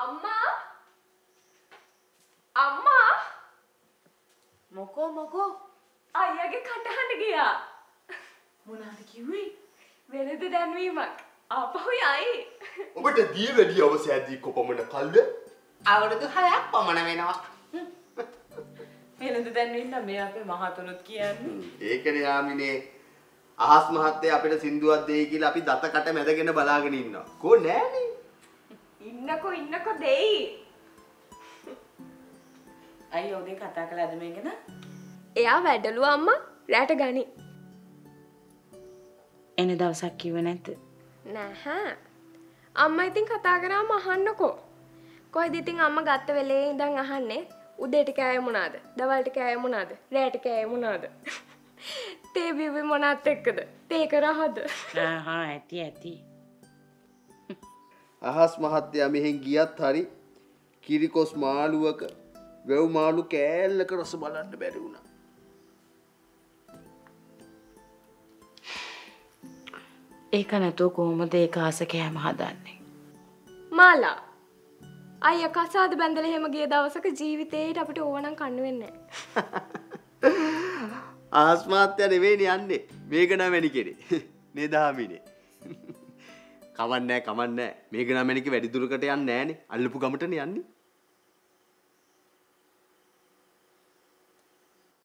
அம்மா அம்மா මොකෝ මොකෝ අයියාගේ කටහඬ ගියා මොනාද කිව්වේ වෙනද දැන්වීමක් ආපහු යයි ඔබට දී වැඩි අවශ්‍යයි කොපමණ කල්ද අවුරුදු 6ක් පමණ වෙනවා වෙනද දැන්වීම නම් මේ අපේ මහතුනුත් කියන්නේ ඒකනේ යාමිනේ අහස් මහත්තයා අපිට සින්දුවක් දෙයි කියලා අපි දතකට මැදගෙන බලාගෙන ඉන්නවා. කෝ නෑනේ. ඉන්නකෝ දෙයි. අයියෝ දෙක කතා කළාද මේ ගැන? එයා වැඩලු අම්මා රැට ගනි. එන දවසක් කිව්වේ නැද්ද? නැහැ. අම්මා ඉතින් කතා කරාම අහන්නකෝ. කොයිද ඉතින් අම්මා ගත්ත වෙලේ ඉඳන් අහන්නේ උදේට කෑවේ මොනවාද? දවල්ට කෑවේ මොනවාද? රැට කෑවේ මොනවාද? They will be monatic. Take a hot. Aha, eti. Ahas Mahatia Mihingia Tari Kirikos Maluak Velmalu Kel, like a Rosabal and Beruna. Ekanatukoma de Casa came Hadani. Mala Ayakasa the Bandelhemageda was a GV8 up to one and convenient. ආස්මාත්‍ය දෙවෙනි යන්නේ මේක නම වෙනිකේ නේ 10 මිනේ කවන්නේ මේක නම වෙනික වැඩි දුරකට යන්නේ නැහනේ අල්ලපු ගමටනේ යන්නේ